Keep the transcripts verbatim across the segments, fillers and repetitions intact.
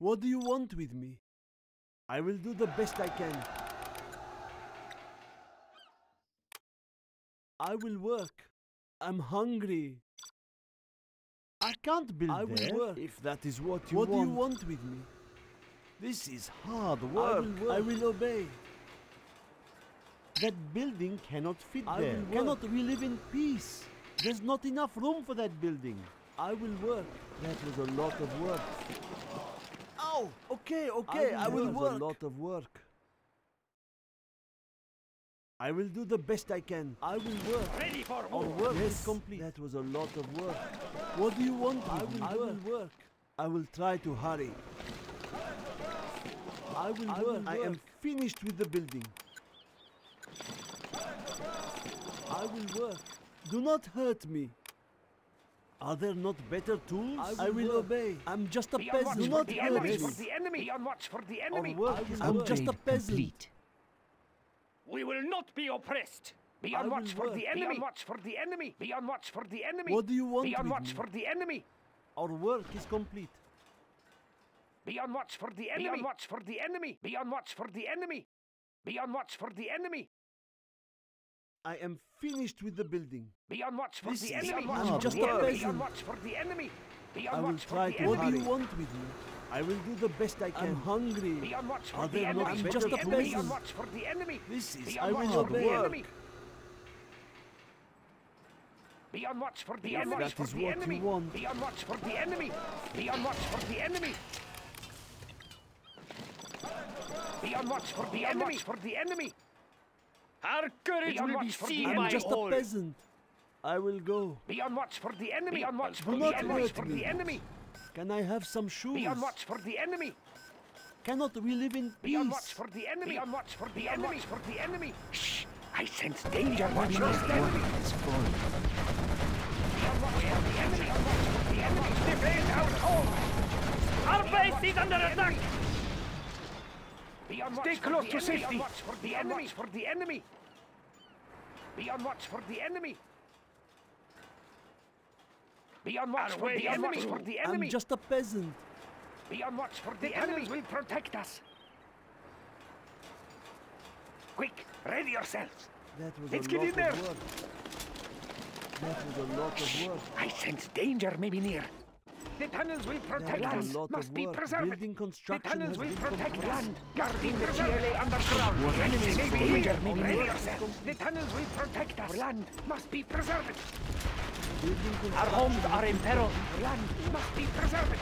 What do you want with me? I will do the best I can. I will work. I'm hungry. I can't build I there. I will work. If that is what you what want. What do you want with me? This is hard work. I will, work. I will obey. That building cannot fit I there. Will cannot we live in peace? There's not enough room for that building. I will work. That was a lot of work. Oh, okay, okay. I will, I will work. A lot of work. I will do the best I can. I will work. Ready for more. Our work yes. is complete. That was a lot of work. What do you want? I will, I will work. I will try to hurry. I will I work. work. I am finished with the building. I will work. Do not hurt me. Are there not better tools? I will, I will obey. I'm just a be peasant. Do not hurt me. For the enemy. Be on watch for the enemy. I'm work. just a peasant. Complete. We will not be oppressed. Be on watch for work. the enemy. Be on watch for the enemy. Be on watch for the enemy. What do you want? Be on watch me? for the enemy. Our work is complete. Be on watch for the enemy. Be on watch for the enemy. Be on watch for the enemy. Be on watch for the enemy. I am finished with the building. Be on watch for this the enemy. I'm just a peasant. Be on watch for the enemy. Be on watch for the enemy. What do you want with me? I will do the best I can. I'm hungry. Be on watch for the enemy. I'm just a peasant. Be on watch for the enemy. This is I will obey. Be on watch for the enemy. That is what you want. Be on watch for the enemy. Be on watch for the enemy. Be on watch for the enemy. For the enemy. Our courage be will be seen by all. I'm just a peasant. I will go. Be on watch for the enemy. Be on watch for, the, watch for the enemy. Can I have some shoes? Be on watch for the enemy. Cannot we live in peace? Be on watch for the enemy. Be on watch for the enemy. For the enemy. Shh! I sense danger. Be watch for the enemy. Be on watch for the enemy. Be on watch for the enemy. Defend our home. Our base is under attack. Be on watch Stay close to safety. Be on watch for the enemy. For the enemy. Be on watch for the enemy. Be on watch for the enemy. For the enemy. I'm just a peasant. Be on watch for the, the enemy. Will protect us. Quick, ready yourselves. That was Let's a get lot in there. Of work. That was a lot Shh. of work. I sense danger maybe near. The tunnels will protect us. Must be preserved. Building construction the tunnels will protect land. Guarding the G L A underground. The enemies may be here. Ready yourselves. The tunnels will protect us. Land must be preserved. Our homes are in peril. Land must be preserved.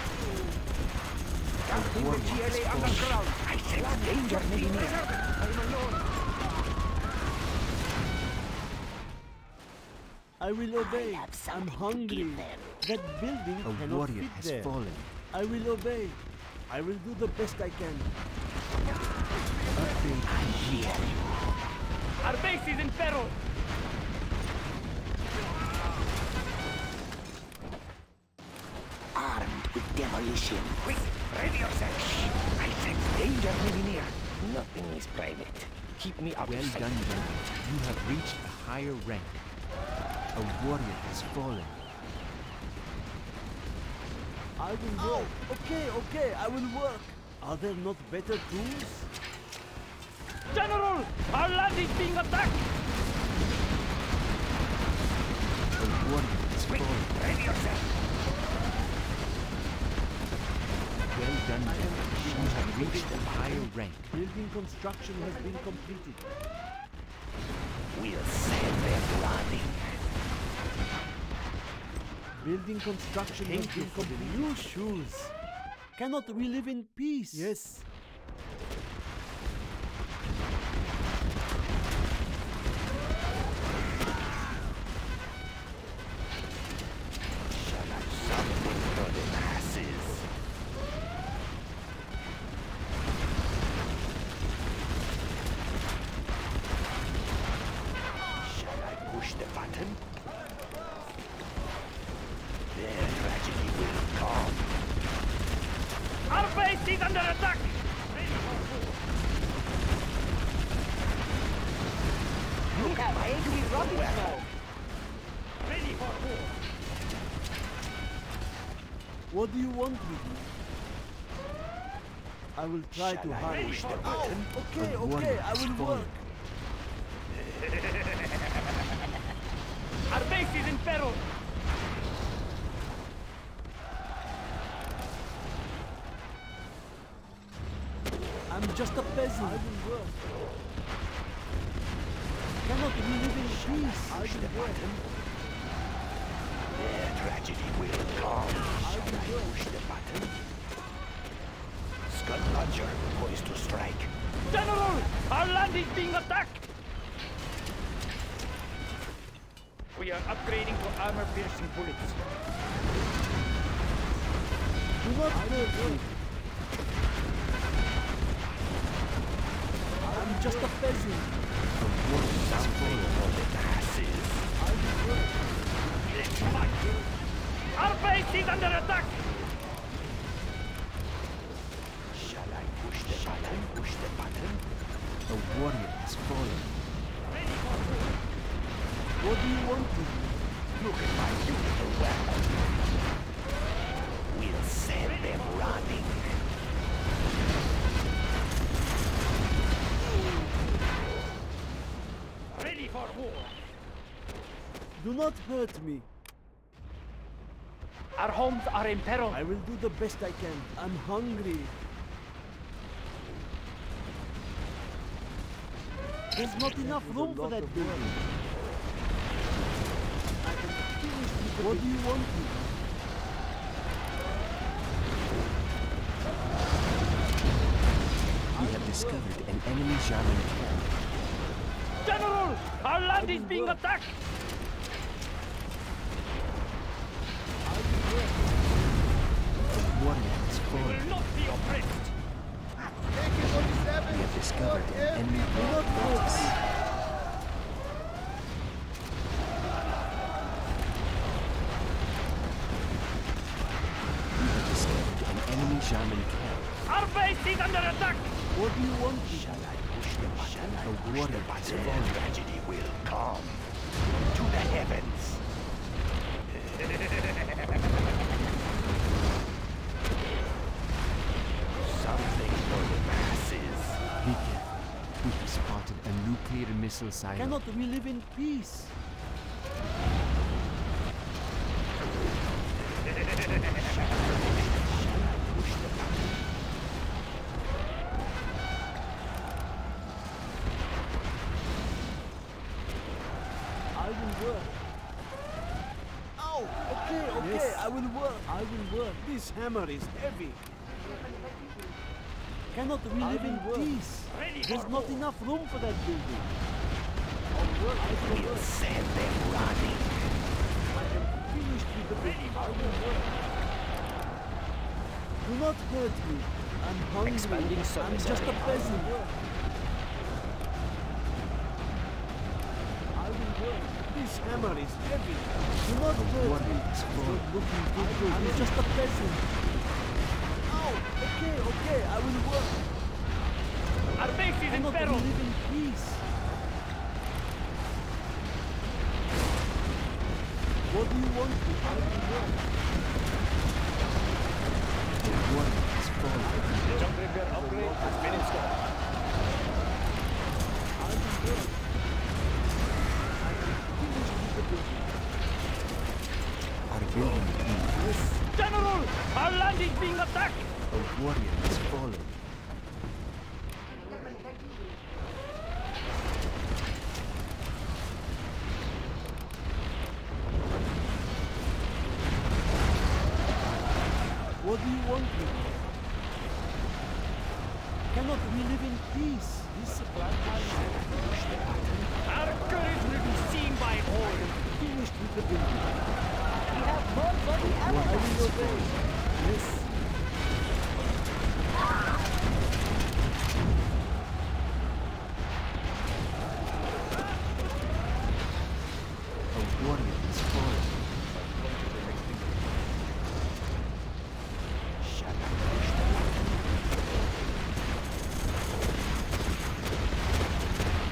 Guarding the G L A underground. I sense danger may be near. I'm alone. I will obey. I I'm hungry. That building a cannot warrior fit has there. fallen. I will obey. I will do the best I can. I'm here. Our base is in peril. Armed with demolition. Quick, ready yourself. I sense danger really near. Nothing is private. Keep me up. Well done, you have reached a higher rank. A warrior has fallen. I will work. Oh, okay, okay, I will work. Are there not better tools? General, our land is being attacked. A warrior has fallen. Ready yourself. Well done, General. You have reached a higher rank. Building construction has been completed. We'll save their bloody. Building construction has been completed. New shoes. Cannot we live in peace? Yes. Shall I shut window the masses? Shall I push the button? Their tragedy will come. Our base is under attack! Look at aid we run it now! Ready for war! What do you want with me? I will try Shall to hide. Oh, okay, okay, I will work. Our base is in peril. I'm just a peasant. I will work. Cannot we live in peace? I will work. Their tragedy will come. I will I push the button. Scud Launcher poised to strike. General, our land is being attacked. We are upgrading to armor-piercing bullets. Do not move. I'm just a peasant. Something for the masses. I will work. Let's fight. Our base is under attack. Shall I push the button? Push the button. The warrior is falling. Ready for war. What do you want to do? Look at my beautiful weapon. We'll send them running. Ready for war. Do not hurt me. Our homes are in peril. I will do the best I can. I'm hungry. There's not enough room for that building. What do you want to? We have discovered an enemy German camp. General! Our land is being work. attacked! The warrior is fallen. We will not be oppressed! We have discovered an enemy Black Lotus. We have discovered an enemy German camp. Our base is under attack! What do you want? Shall I push the button? The water button. The tragedy will come. To the heavens. Something for the masses. We can. We have spotted a nuclear missile silo. Cannot we live in peace? This hammer is heavy. Cannot we live in peace? There's not enough room for that building. I will send them running. I am finished with the building. I will work. Do not hurt me. I'm hungry. I'm just a peasant. I will work. This hammer is heavy. Do not hurt me. Looking good, good. I'm just a peasant. Oh, okay, okay. I will work. Our base is in peril. I live in peace. What do you want to? I will work. The warrior is falling. The jump trigger upgrade has been installed. I will work. General! Our land is being attacked! A warrior is falling. What do you want here? Cannot we live in peace? This supply our courage will be seen by all. Finished with the building. We have more bloody ammo. I will obey. Yes. A warrior is falling. Shall I push the button?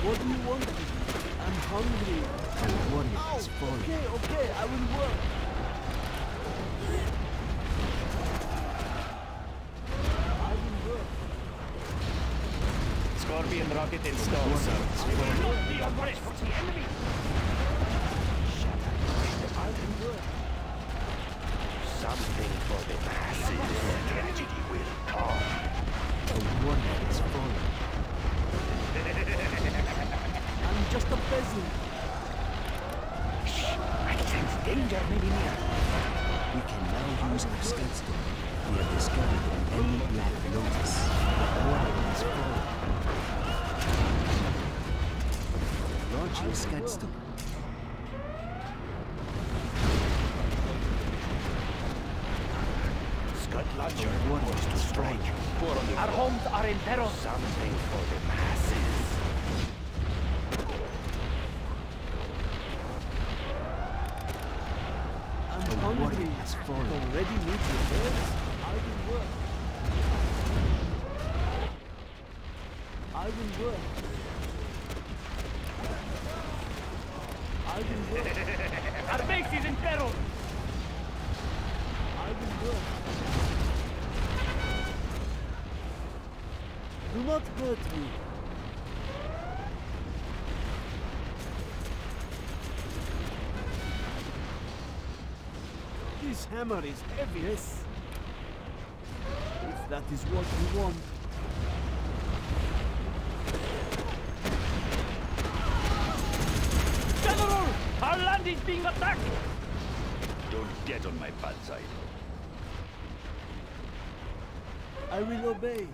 What do you want? I'm hungry. A warrior oh, is falling. Okay, okay, I will work. I will work. Austrian rocket installed, sir. We will not be oppressed. The enemy. Shut up. I can do it. Something for the masses. The tragedy will come. The warning is falling. I'm just a peasant. Shh. I sense danger maybe near. We can now use our Scud Storm. We have discovered an enemy Black Lotus. The warning is falling. Launch your Scud Storm. Scud Launcher wants to strike. Our homes are in peril. Something for the masses. I'm hungry. Already need your words. I will work. I will work. I will work. Our base is in peril. I will work. Do not hurt me. This hammer is heavy. Yes. If that is what you want. General! Our land is being attacked! Don't get on my bad side. I will obey.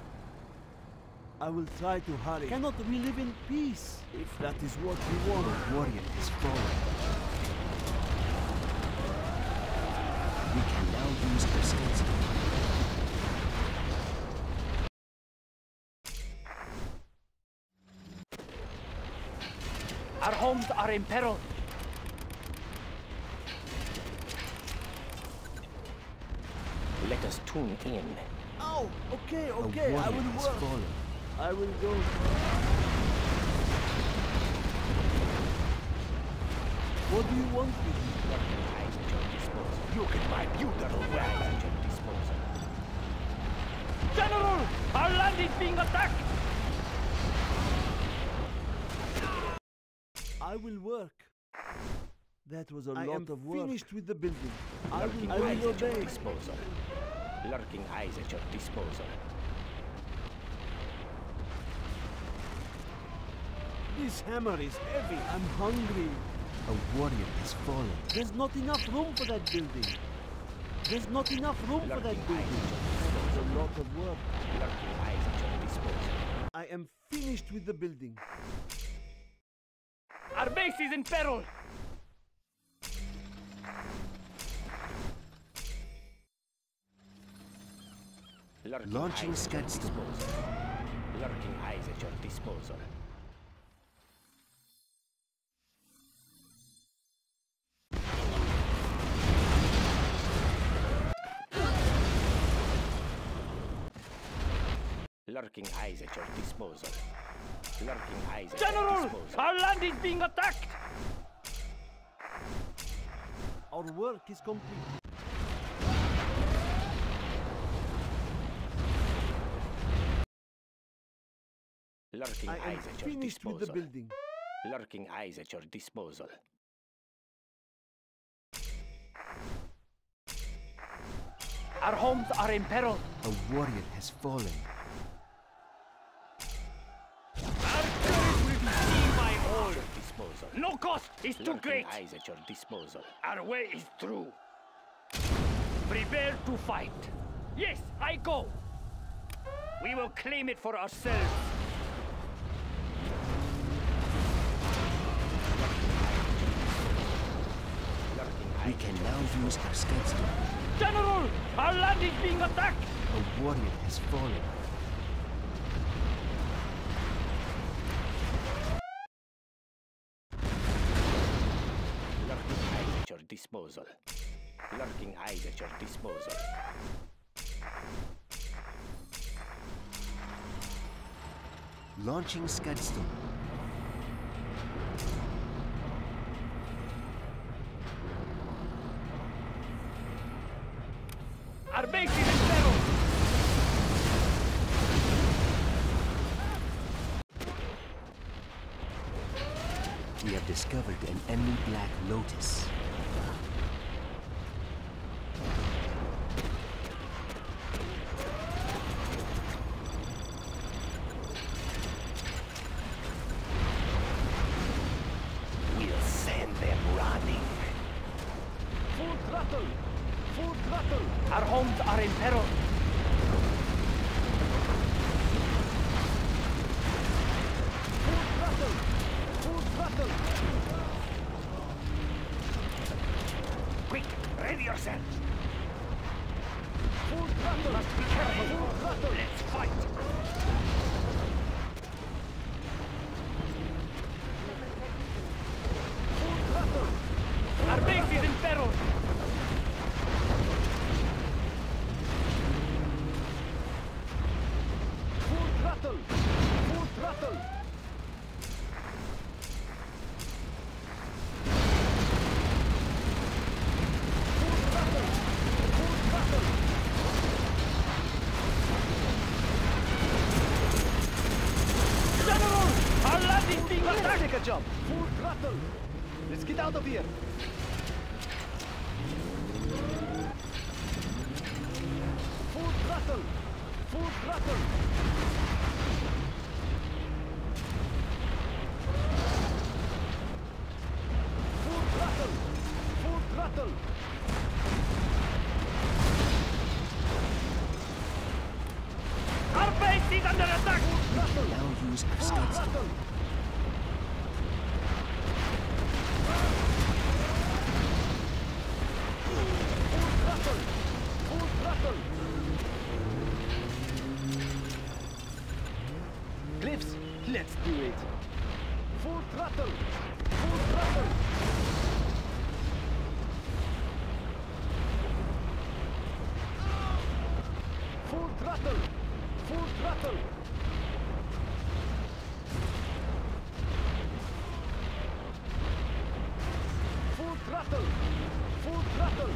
I will try to hurry. Cannot we live in peace? If that is what you want. The warrior is fallen. We can now use our Scud Storm. Our homes are in peril. Let us tune in. Oh, okay, okay, I will work. Fallen. I will go. What do you want me to do? You can buy beautiful wares, General Disposer. General! Our land is being attacked! I will work. That was a I lot of work. I am finished with the building. Lurking I will, I will eyes obey. At your disposal. Lurking eyes at your disposal. This hammer is heavy. I'm hungry. A warrior has fallen. There's not enough room for that building. There's not enough room Lurking for that building. It's a lot of work. Lurking eyes at your disposal. I am finished with the building. Our base is in peril. Lurking Launching Scud Storm. Lurking eyes at your disposal. Lurking eyes at your disposal. Lurking eyes at General, your disposal. Our land is being attacked! Our work is complete. Lurking I eyes am at your disposal. With the building. Lurking eyes at your disposal. Our homes are in peril. A warrior has fallen. No cost is too great. Eyes at your disposal. Our way is through. Prepare to fight. Yes, I go. We will claim it for ourselves. We can now use our Scud Storm. General, our land is being attacked. A warrior has fallen. Disposal. Lurking eyes at your disposal. Launching Scud Storm. Our base is in peril. discovered an enemy Black Lotus. We'll send them running. Full throttle! Full throttle! Our homes are in peril. Quick, ready yourself. Full throttle. Must be careful. Full throttle. Let's fight. Full throttle. Our base is in peril. Full throttle. Full throttle. Jump. Full throttle. Let's get out of here. Full throttle. Full throttle. Full throttle. Full throttle. Our base is under attack. Full throttle. Now use Scud Storm. Cliffs, let's do it. Full throttle. Full throttle. Full throttle. Full throttle. Full throttle. Full throttle.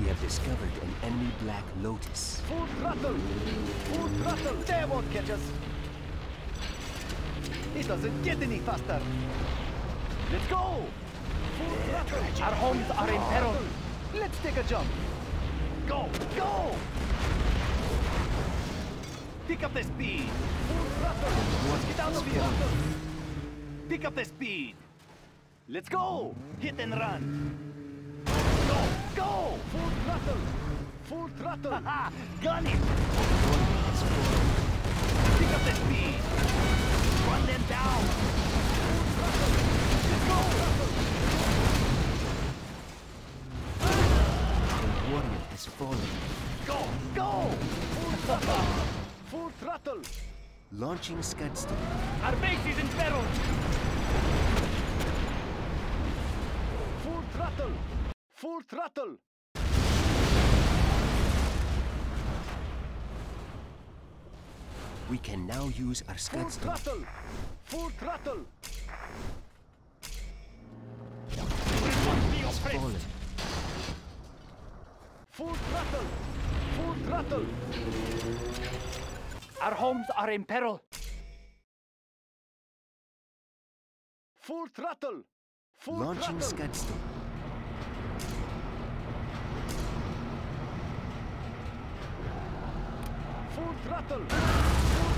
We have discovered an enemy Black Lotus. Full throttle! Full throttle! They won't catch us! It doesn't get any faster! Let's go! Full throttle! Our homes are in peril! Let's take a jump! Go! Go! Pick up the speed! Full throttle! Let's get out of here! Pick up the speed! Let's go! Hit and run! Go! Full throttle! Full throttle! Haha! Gun it! Pick up the speed! Run them down! Full throttle! Let's go! The warrior has fallen. Go! Go! Full throttle! Full throttle! Launching Scud Storm. Our base is in peril! Full throttle! Full throttle! We can now use our Scud Storm. Full throttle! Full throttle! Full throttle! Full throttle! Our homes are in peril! Full throttle! Full throttle! Launching Scud Storm. Full throttle! Full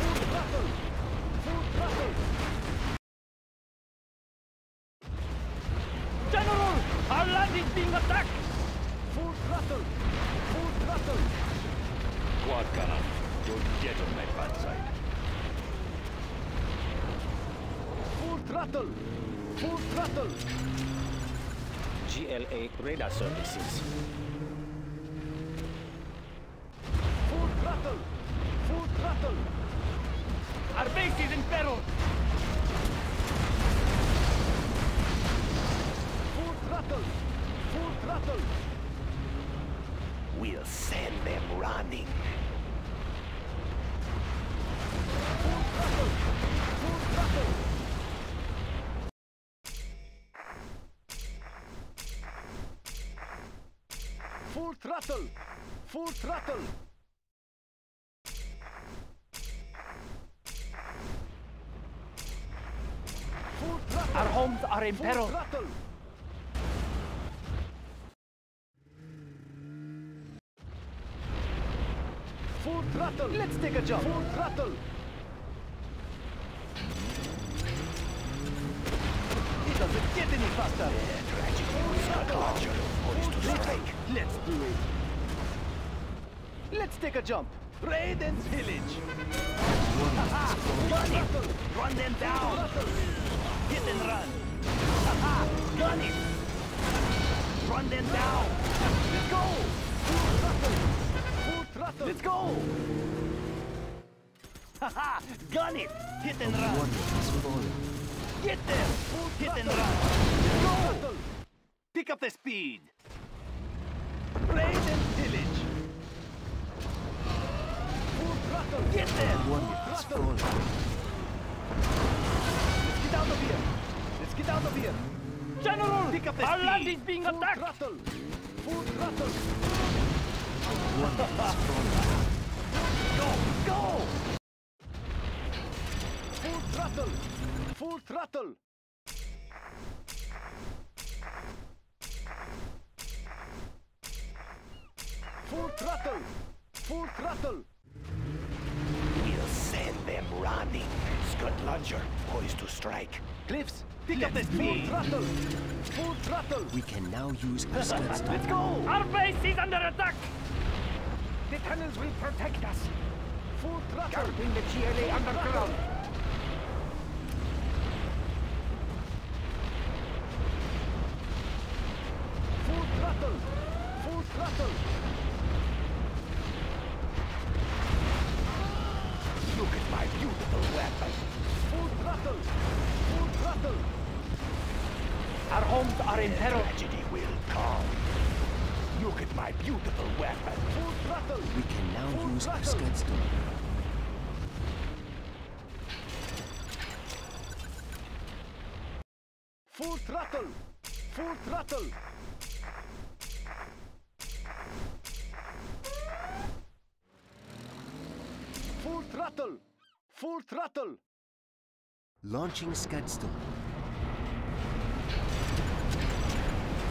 Full throttle! Full throttle! Being attacked! Full throttle! Full throttle! Quad cannon, don't get on my bad side. Full throttle! Full throttle! G L A radar services. Full throttle! Full throttle! Our base is in peril! We'll send them running. Full throttle! Full throttle! Full throttle! Our homes are in peril! Full throttle! Full throttle! Let's take a jump! Full throttle! It doesn't get any faster! Yeah, tragic. Scud Launcher poised to strike. Let's do it! Let's take a jump! Raid and pillage! Gun it! Run them down! Hit and run! Gun it! Run them down! Let's go! Full throttle! Let's go! Haha! Gun it! Hit and run! Get them! Hit and run! Let's go! Pick up the speed! Raid and pillage! Get them! Let's get out of here! Let's get out of here! General! Pick up the speed! Our land is being attacked! Full throttle! Go! Go! Full throttle! Full throttle! Full throttle! Full throttle! We'll send them running! Scud Launcher, poised to strike. Cliffs, pick Let's up the speed! Full throttle! Full throttle! We can now use our Scud Storm. Let's go! Our base is under attack! The tunnels will protect us. Full throttle. Guarding the G L A underground. Full throttle. Full throttle. Look at my beautiful weapon. Full throttle. Full throttle. Our homes are in peril. Tragedy will come. Look at my beautiful weapon. Full throttle. We can now Full use throttle. Our Scud Storm. Full throttle. Full throttle. Full throttle. Full throttle. Launching Scud Storm.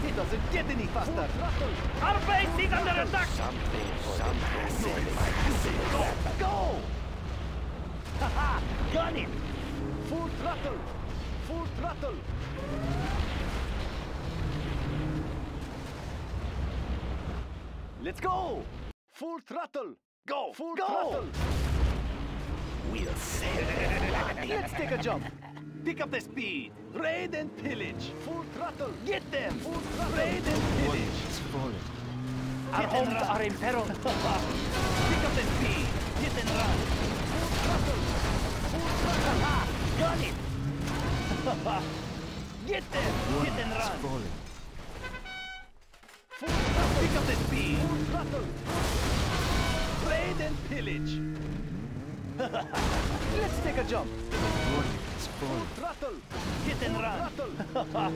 It doesn't get any faster. Our base is under attack. Something, something. Go, go! Haha, gun it! Full throttle, full throttle. Let's go! Full throttle, go, full go. Throttle. We'll save. Let's take a jump. Pick up the speed. Raid and pillage. Full throttle. Get them. Full throttle. Raid and pillage. Our homes are in peril. Pick up the speed. Hit and run. Full throttle. Full throttle. Gun it. Get them. Hit and run. Full throttle. Pick up the speed. Full throttle. Raid and pillage. Let's take a jump. Full throttle! Hit and run! Haha!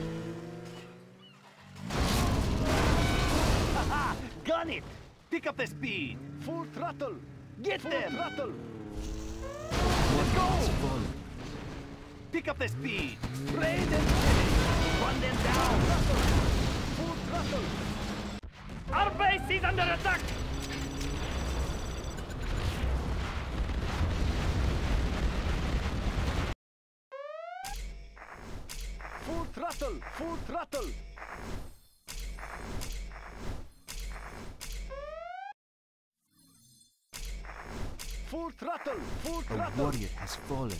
Gun it! Pick up the speed! Full throttle! Get Full them! Throttle. Let's go! Pick up the speed! Play them! Run them down! Full throttle! Our base is under attack! Throttle, full throttle. Full throttle, full throttle. A warrior has fallen.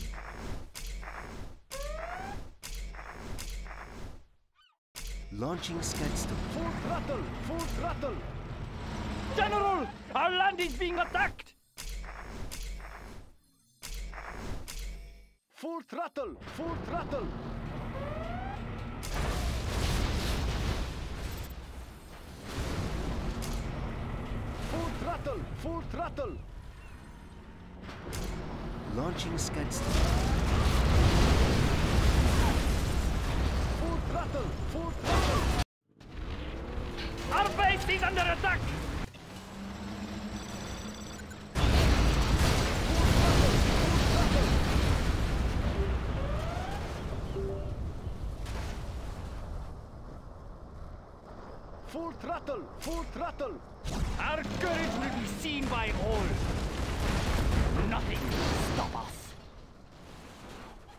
Launching Scud Storm. Full throttle, full throttle. General, our land is being attacked. Full throttle, full throttle. throttle! Full throttle! Launching Scud Storm. Full throttle! Full throttle! Our base is under attack! Full throttle! Full throttle! Our courage will be seen by all! Nothing will stop us!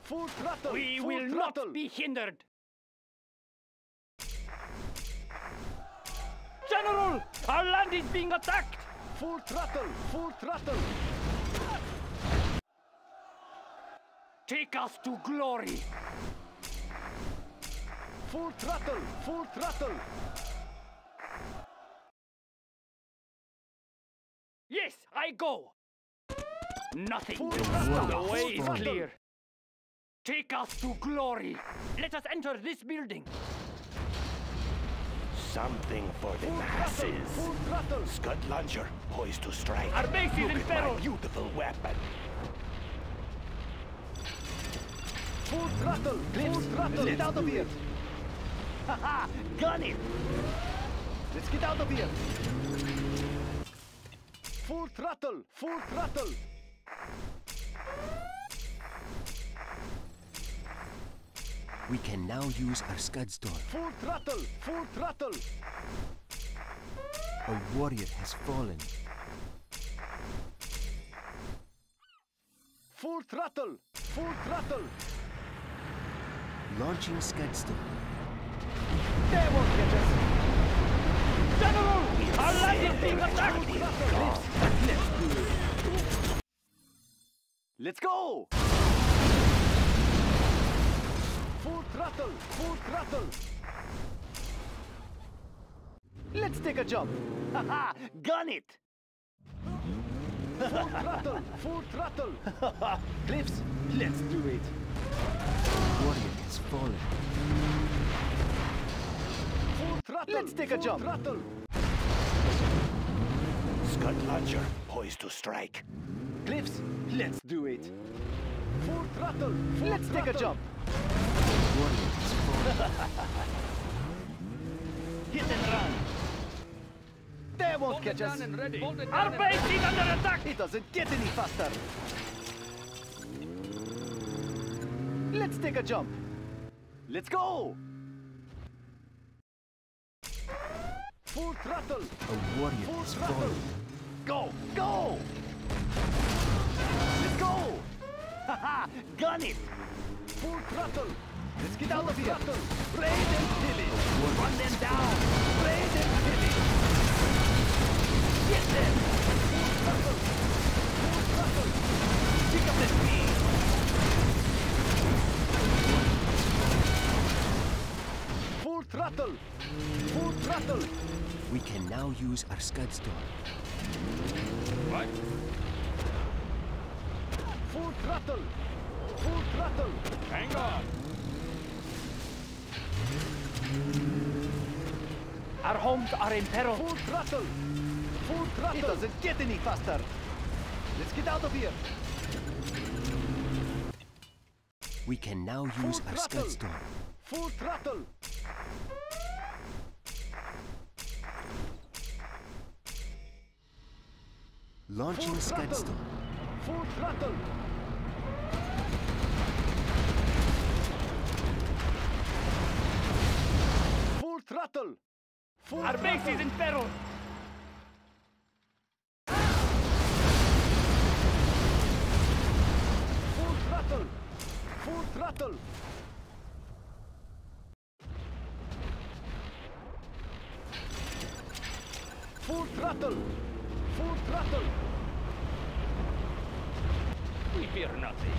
Full throttle! We full will throttle. Not be hindered! General! Our land is being attacked! Full throttle! Full throttle! Take us to glory! Full throttle! Full throttle! Yes, I go! Nothing will stop. The way is clear. Take us to glory. Let us enter this building. Something for the masses. Scud Launcher, poised to strike. Our base is in peril. Beautiful weapon. Full throttle. Full throttle. Get out of here. Haha, got it. Let's get out of here. Full throttle! Full throttle! We can now use our Scud Storm. Full throttle! Full throttle! A warrior has fallen. Full throttle! Full throttle! Launching Scud Storm. They won't get us! General! Our land is being attacked! Let's go! Full throttle! Full throttle! Let's take a jump! Haha! Gun it! Full throttle! Full throttle! Haha! Cliffs! Let's do it! Warrior has fallen. Full throttle! Let's take a jump! Full throttle! Scud Launcher, poised to strike. Cliffs, let's do it. Full throttle. Full let's throttle. Take a jump. Hit and run. They won't Bolt catch us. Our base is under attack. It doesn't get any faster. Let's take a jump. Let's go. Full throttle. A warrior full is throttle. Falling. Go, go! Let's go! Haha! Gun it! Full throttle! Let's get full out of here! Raid and pillage! Run them down! Raid and pillage! Get them! Full throttle! Full throttle! Pick up the speed! Full throttle! Full throttle! We can now use our Scud Storm. What? Full throttle! Full throttle! Hang on! Our homes are in peril! Full throttle! Full throttle! It doesn't get any faster! Let's get out of here! We can now use full our Scud Storm. Full throttle! Launching Scud Storm. Full throttle. Full throttle. Full our throttle. Base is in peril. Full throttle. Full throttle. Full throttle. Full throttle! We fear nothing.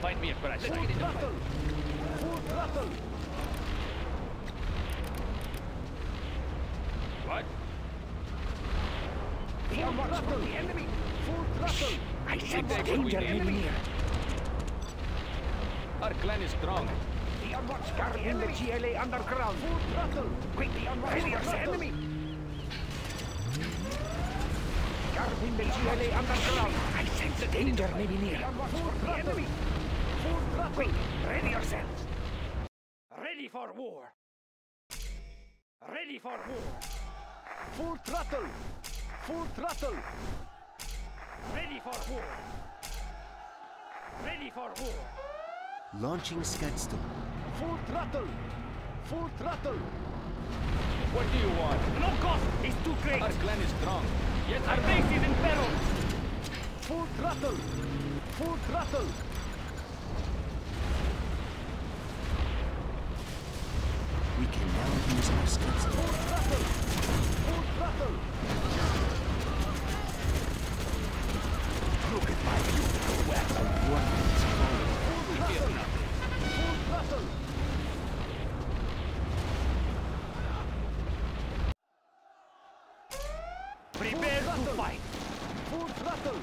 Find me a crash. Full throttle! Full throttle! What? They are marked from the enemy! Full throttle! I sense danger in here! Our clan is strong. The unwatched guard in the G L A underground! Full throttle! Quickly unwatch the enemy! Moving the G L A underground. I sense the danger may be near. The enemy. Wait, ready yourselves. Ready for war. Ready for war. Full throttle. Full throttle. Ready for war. Ready for war. Launching Scud Storm. Full throttle. Full throttle. What do you want? No cost is too great. Our clan is strong. Yes, our base is in peril. Full throttle. Full throttle. We can now use our Scud Storm. Full throttle. Full throttle. Look at my beautiful weapon. What is falling? Full throttle. Full throttle. Prepare to fight. Full throttle.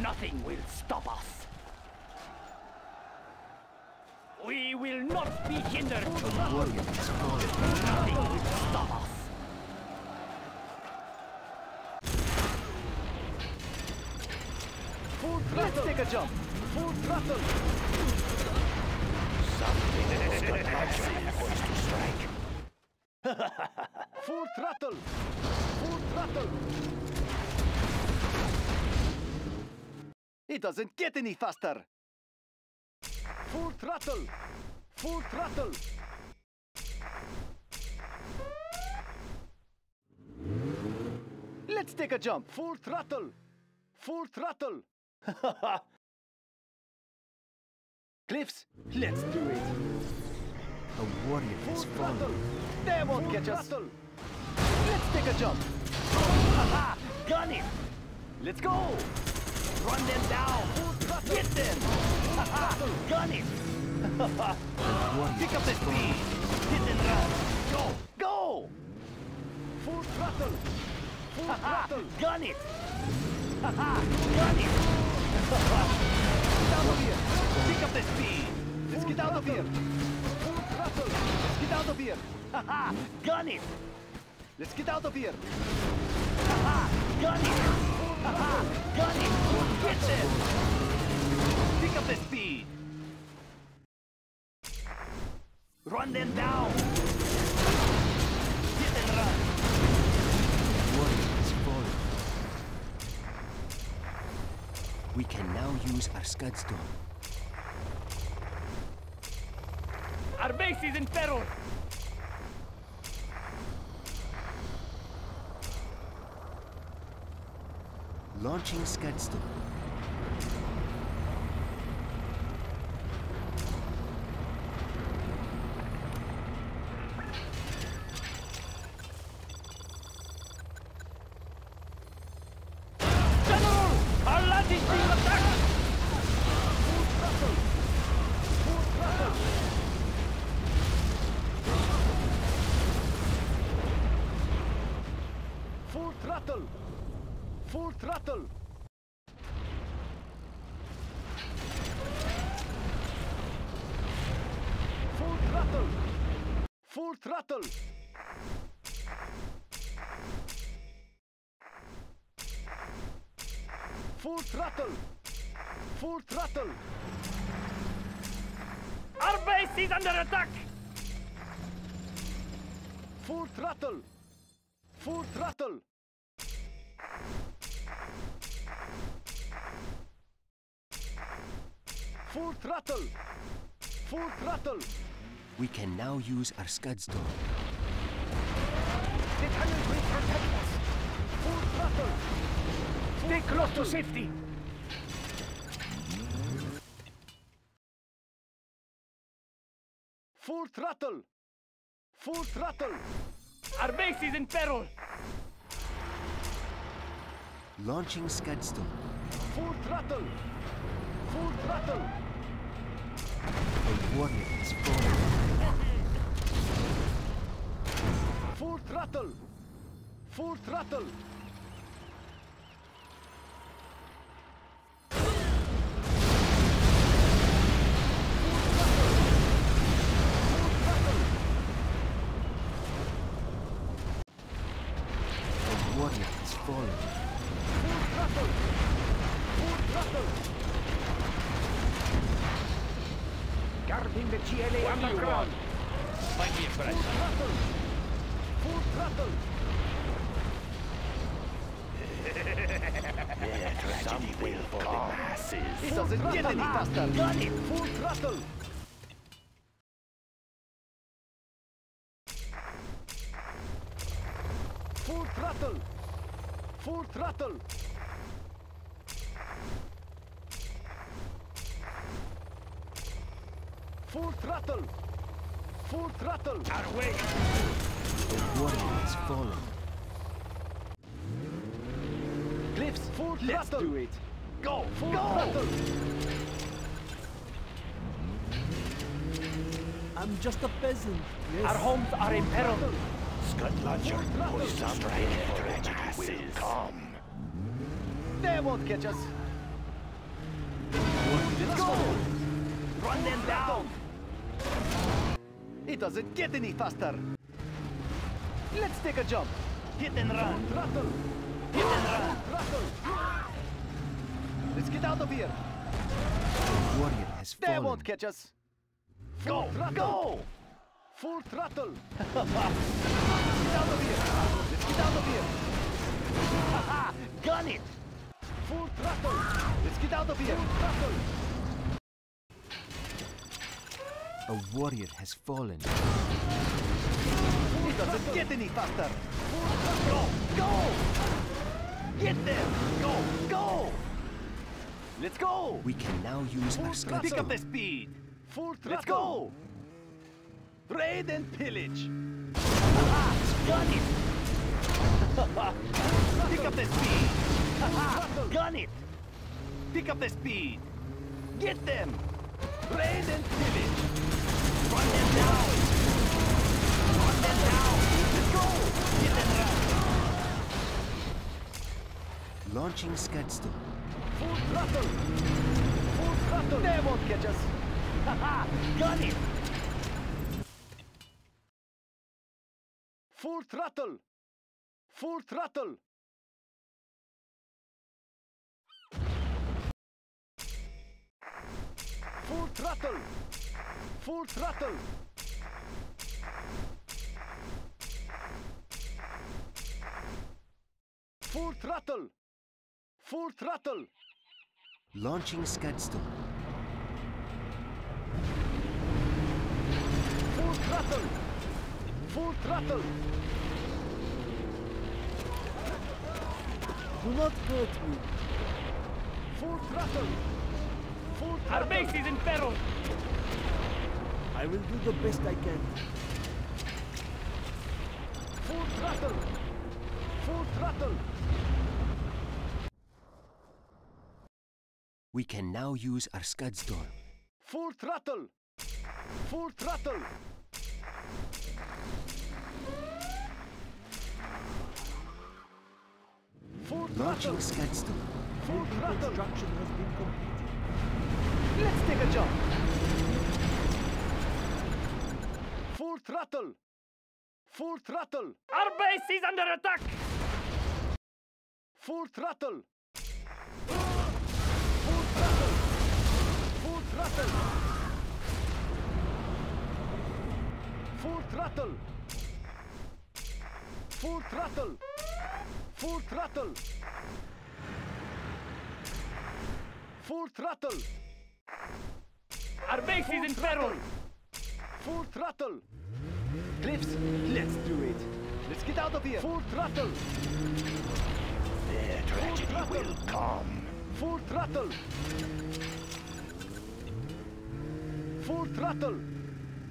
Nothing will stop us. We will not be hindered. Nothing will stop us. Full throttle. Let's take a jump. Full throttle. Something else that to strike. Full throttle. Full throttle. It doesn't get any faster. Full throttle! Full throttle! Let's take a jump! Full throttle! Full throttle! Cliffs, let's do it! A warrior has fallen. They won't Full catch throttle. Us! Let's take a jump! Haha! Gun it! Let's go! Run them down! Get them! Gun it! Pick up the speed! Hit and run! Go! Go! Full throttle! Full throttle! Gun it! Gun it! Get out of here! Pick up the speed! Let's get out of here! Full throttle! Let's get out of here! Gun it! Let's get out of here! Gun it! Haha! Got it! Get them! Pick up the speed! Run them down! Hit and run! One is falling. We can now use our Scud Storm. Our base is in peril! Launching Scud Storm. General! Our land is being attacked! Full throttle! Full throttle! Full throttle! Full throttle! Full throttle! Full throttle! Full throttle! Full throttle! Our base is under attack! Full throttle! Full throttle! Full throttle! Full throttle! We can now use our Scud Storm. The tunnel will protect us! Full throttle! Full Stay throttle. Close to safety! Full throttle! Full throttle! Our base is in peril! Launching Scud Storm. Full throttle! Full throttle! A warrior is falling. Full throttle! Full throttle! Full throttle! A warrior is falling. Guarding the G L A underground. Might be impressed. Full throttle. Their tragedy will for the masses. It doesn't get any faster. Got it. Full throttle. Full throttle. Full throttle. Full throttle! Full throttle! Our way! The warrior has fallen. Cliffs! Full throttle! Let's do it! Go! Full Go. Throttle! I'm just a peasant. Yes. Our homes are in peril. Scud Launcher will strike for the masses. Will come. They won't catch us. Let's go! Run them down! It doesn't get any faster. Let's take a jump. Hit and run. Throttle. Hit and run. Throttle. Let's get out of here. The warrior has fallen. They won't catch us. Go. Go. Go. Full throttle. Let's get out of here. Let's get out of here. Gun it. Full throttle. Let's get out of here. Full throttle. A warrior has fallen. It doesn't get any faster. Go! Go! Get there! Go! Go! Let's go! We can now use our Scud Storm. Pick up the speed! Full throttle! Let's go! Raid and pillage! Haha! Gun it! Pick up the speed! Haha! Gun it! Pick up the speed! Get them! Raid and pillage! Run them down! Run them down! Let's go! Hit them down! Launching Scud Storm. Full throttle! Full throttle! They won't catch us! Haha! Got it! Full throttle! Full throttle! Full throttle! Full throttle! Full throttle! Full throttle! Launching Scud Storm. Full throttle! Full throttle! Do not hurt me! Full throttle! Full throttle! Our base is in peril! I will do the best I can. Full throttle! Full throttle! We can now use our Scud Storm. Full throttle! Full throttle! Full Launching Scud Storm. Full throttle! Construction has been completed. Let's take a jump! Full throttle! Full throttle! Our base is under attack! Full throttle! Full throttle! Full throttle! Full throttle! Full throttle! Full throttle! Full throttle! Our base is in peril! Full throttle! Cliffs, let's do it! Let's get out of here! Full throttle! Their tragedy throttle. Will come! Full throttle! Full throttle!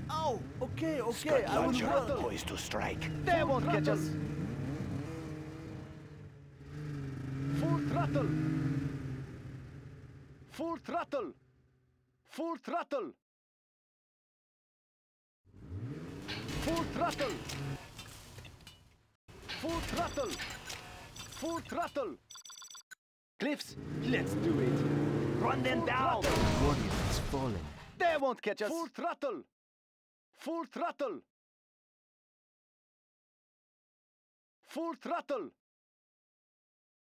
Oh, okay, okay, Scud I will throttle! Poised to strike! They Full won't throttle. Catch us! Full throttle! Full throttle! Full throttle! Full throttle! Full throttle! Full throttle! Cliffs, let's do it! Run them down! The warrior is falling. They won't catch us! Full throttle! Full throttle! Full throttle!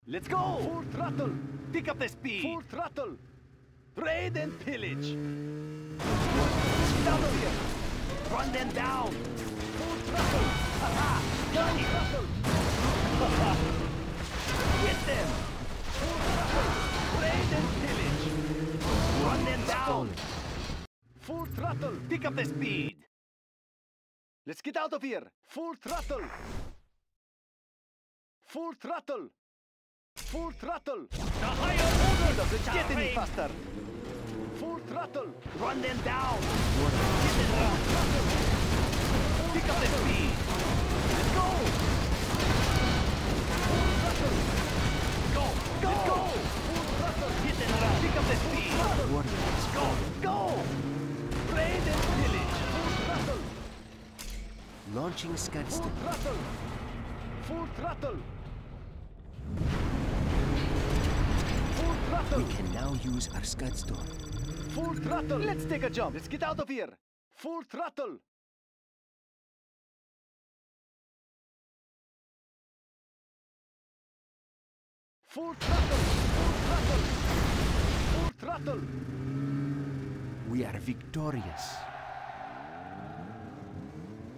Let's go! Full throttle! Pick up the speed! Full throttle! Raid and pillage! Down over here! Run them down! Full throttle! Aha! Got it! Haha! Get them! Full throttle! Raid and pillage! Run them down! Full throttle! Pick up the speed! Let's get out of here! Full throttle! Full throttle! Full throttle! The higher order doesn't get any faster! Full throttle! Run them down! Get them down! Pick up the speed! Let's go! Full throttle! Go! Go! Let's go! Full throttle! Get them down! Pick up the speed! Let's go! Go! Raid and pillage! Full throttle! Launching Scud Storm. Full throttle! Full throttle! We can now use our Scud Storm. Full throttle! Let's take a jump! Let's get out of here! Full throttle! Full throttle! Full throttle! Full throttle! We are victorious!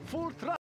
Full throttle!